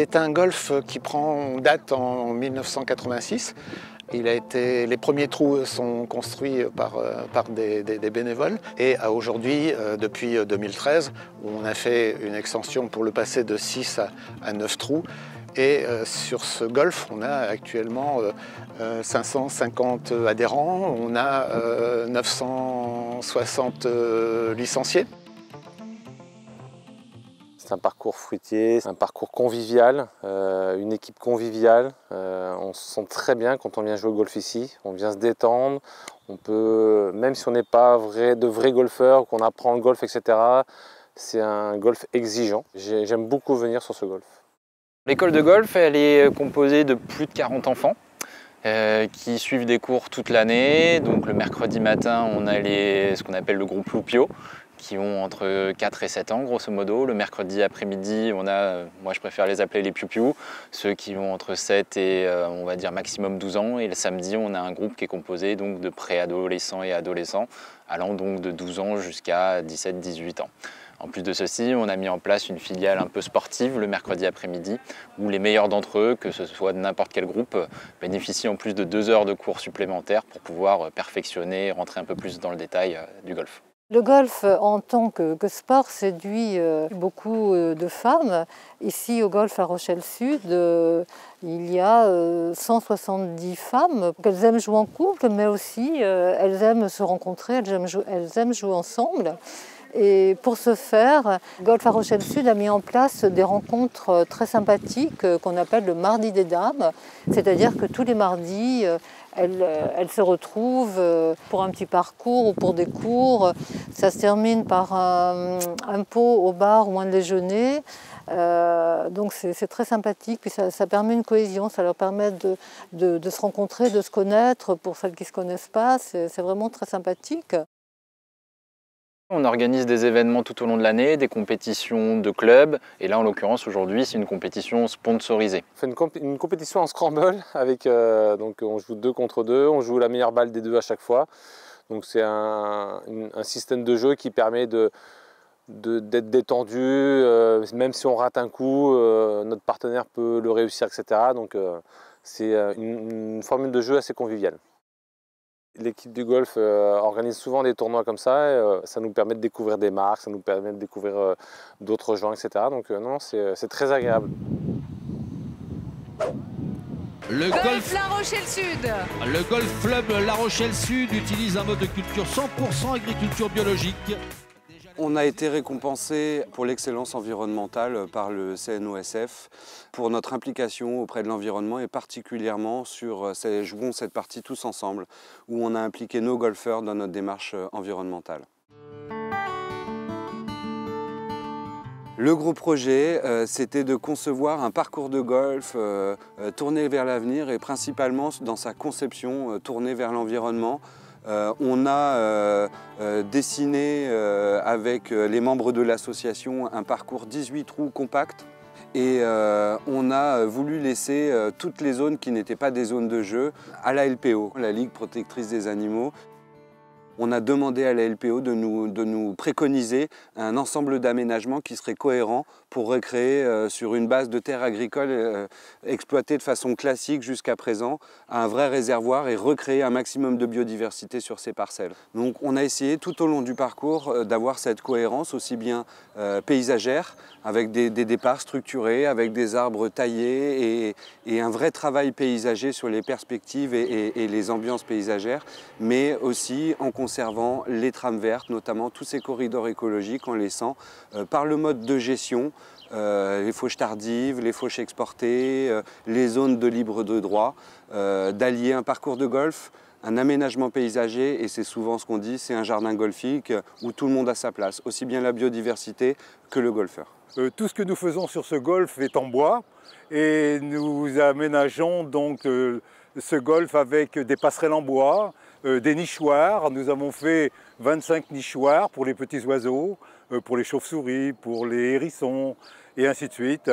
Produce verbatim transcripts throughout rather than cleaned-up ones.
C'est un golf qui prend date en mille neuf cent quatre-vingt-six. Il a été, les premiers trous sont construits par, par des, des, des bénévoles. Et aujourd'hui, depuis deux mille treize, on a fait une extension pour le passer de six à neuf trous. Et sur ce golf, on a actuellement cinq cent cinquante adhérents, on a neuf cent soixante licenciés. C'est un parcours fruitier, un parcours convivial, euh, une équipe conviviale. Euh, on se sent très bien quand on vient jouer au golf ici. On vient se détendre. On peut, même si on n'est pas vrai, de vrais golfeurs, qu'on apprend le golf, et cetera. C'est un golf exigeant. J'aime beaucoup venir sur ce golf. L'école de golf, elle est composée de plus de quarante enfants euh, qui suivent des cours toute l'année. Donc le mercredi matin, on a les, ce qu'on appelle le groupe Loupio, qui ont entre quatre et sept ans, grosso modo. Le mercredi après-midi, on a, moi je préfère les appeler les pioupiou, ceux qui ont entre sept et euh, on va dire maximum douze ans. Et le samedi, on a un groupe qui est composé donc de préadolescents et adolescents, allant donc de douze ans jusqu'à dix-sept dix-huit ans. En plus de ceci, on a mis en place une filiale un peu sportive le mercredi après-midi, où les meilleurs d'entre eux, que ce soit de n'importe quel groupe, bénéficient en plus de deux heures de cours supplémentaires pour pouvoir perfectionner et rentrer un peu plus dans le détail du golf. Le golf en tant que, que sport séduit euh, beaucoup euh, de femmes. Ici au golf La Rochelle Sud, euh, il y a euh, cent soixante-dix femmes. Elles aiment jouer en couple, mais aussi euh, elles aiment se rencontrer, elles aiment, elles aiment jouer ensemble. Et pour ce faire, Golf La Rochelle Sud a mis en place des rencontres très sympathiques qu'on appelle le Mardi des Dames. C'est-à-dire que tous les mardis, elles, elles se retrouvent pour un petit parcours ou pour des cours. Ça se termine par un, un pot au bar ou un déjeuner. Euh, donc c'est très sympathique, puis ça, ça permet une cohésion, ça leur permet de, de, de se rencontrer, de se connaître. Pour celles qui ne se connaissent pas, c'est vraiment très sympathique. On organise des événements tout au long de l'année, des compétitions de clubs. Et là, en l'occurrence, aujourd'hui, c'est une compétition sponsorisée. On fait une, comp une compétition en scramble. Avec, euh, donc on joue deux contre deux, on joue la meilleure balle des deux à chaque fois. Donc c'est un, un système de jeu qui permet de d'être détendu, euh, même si on rate un coup, euh, notre partenaire peut le réussir, et cetera. Donc euh, c'est une, une formule de jeu assez conviviale. L'équipe du golf euh, organise souvent des tournois comme ça, euh, ça nous permet de découvrir des marques, ça nous permet de découvrir euh, d'autres gens, et cetera. Donc euh, non, c'est très agréable. Le golf, golf La Rochelle Sud. Le golf club La Rochelle Sud utilise un mode de culture cent pour cent agriculture biologique. On a été récompensé pour l'excellence environnementale par le C N O S F pour notre implication auprès de l'environnement et particulièrement sur ces, jouons cette partie tous ensemble où on a impliqué nos golfeurs dans notre démarche environnementale. Le gros projet, euh, c'était de concevoir un parcours de golf euh, tourné vers l'avenir et principalement dans sa conception euh, tournée vers l'environnement. Euh, on a euh, euh, dessiné euh, avec les membres de l'association un parcours dix-huit trous compact et euh, on a voulu laisser euh, toutes les zones qui n'étaient pas des zones de jeu à la L P O, la Ligue protectrice des animaux. On a demandé à la L P O de nous, de nous préconiser un ensemble d'aménagements qui serait cohérent pour recréer euh, sur une base de terre agricole euh, exploitée de façon classique jusqu'à présent un vrai réservoir et recréer un maximum de biodiversité sur ces parcelles. Donc on a essayé tout au long du parcours euh, d'avoir cette cohérence aussi bien euh, paysagère avec des, des départs structurés, avec des arbres taillés et, et un vrai travail paysager sur les perspectives et, et, et les ambiances paysagères, mais aussi en conservant les trames vertes, notamment tous ces corridors écologiques en laissant euh, par le mode de gestion euh, les fauches tardives, les fauches exportées, euh, les zones de libre de droit, euh, d'allier un parcours de golf, un aménagement paysager et c'est souvent ce qu'on dit, c'est un jardin golfique où tout le monde a sa place, aussi bien la biodiversité que le golfeur. Euh, tout ce que nous faisons sur ce golf est en bois et nous aménageons donc euh, ce golf avec des passerelles en bois, Euh, des nichoirs. Nous avons fait vingt-cinq nichoirs pour les petits oiseaux, euh, pour les chauves-souris, pour les hérissons et ainsi de suite.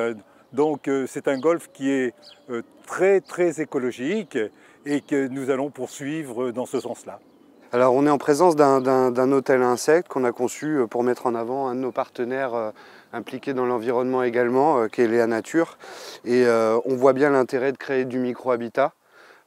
Donc euh, c'est un golf qui est euh, très très écologique et que nous allons poursuivre dans ce sens-là. Alors on est en présence d'un hôtel à insectes qu'on a conçu pour mettre en avant un de nos partenaires, impliquée dans l'environnement également, euh, qui est Léa Nature. Et euh, on voit bien l'intérêt de créer du micro-habitat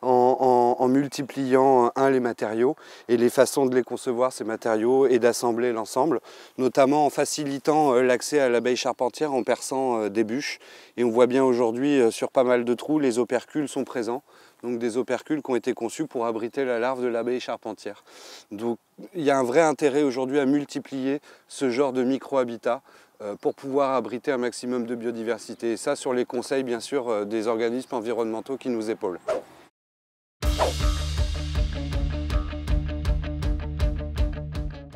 en, en, en multipliant, un, les matériaux et les façons de les concevoir, ces matériaux, et d'assembler l'ensemble, notamment en facilitant euh, l'accès à l'abeille charpentière en perçant euh, des bûches. Et on voit bien aujourd'hui, euh, sur pas mal de trous, les opercules sont présents. Donc des opercules qui ont été conçus pour abriter la larve de l'abeille charpentière. Donc il y a un vrai intérêt aujourd'hui à multiplier ce genre de micro-habitat pour pouvoir abriter un maximum de biodiversité. Et ça sur les conseils bien sûr des organismes environnementaux qui nous épaulent.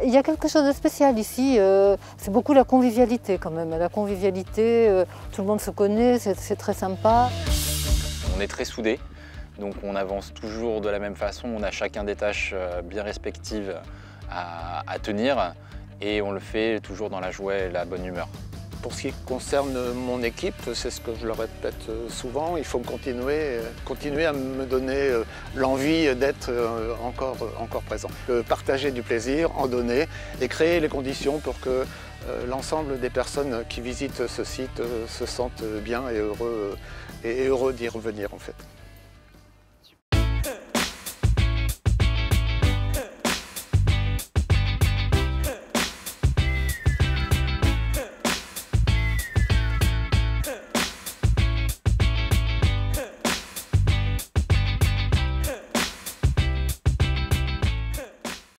Il y a quelque chose de spécial ici, euh, c'est beaucoup la convivialité quand même. La convivialité, euh, tout le monde se connaît, c'est très sympa. On est très soudés. Donc on avance toujours de la même façon, on a chacun des tâches bien respectives à, à tenir et on le fait toujours dans la joie et la bonne humeur. Pour ce qui concerne mon équipe, c'est ce que je leur répète souvent, il faut continuer, continuer à me donner l'envie d'être encore, encore présent. Partager du plaisir, en donner et créer les conditions pour que l'ensemble des personnes qui visitent ce site se sentent bien et heureux, et heureux d'y revenir en fait.